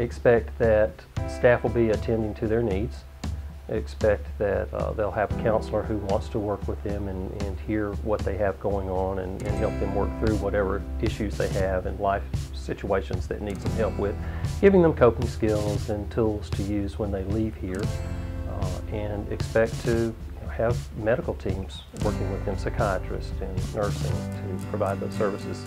Expect that staff will be attending to their needs. Expect that they'll have a counselor who wants to work with them and hear what they have going on and help them work through whatever issues they have and life situations that need some help with, giving them coping skills and tools to use when they leave here, and expect to have medical teams working with them, psychiatrists and nursing, to provide those services.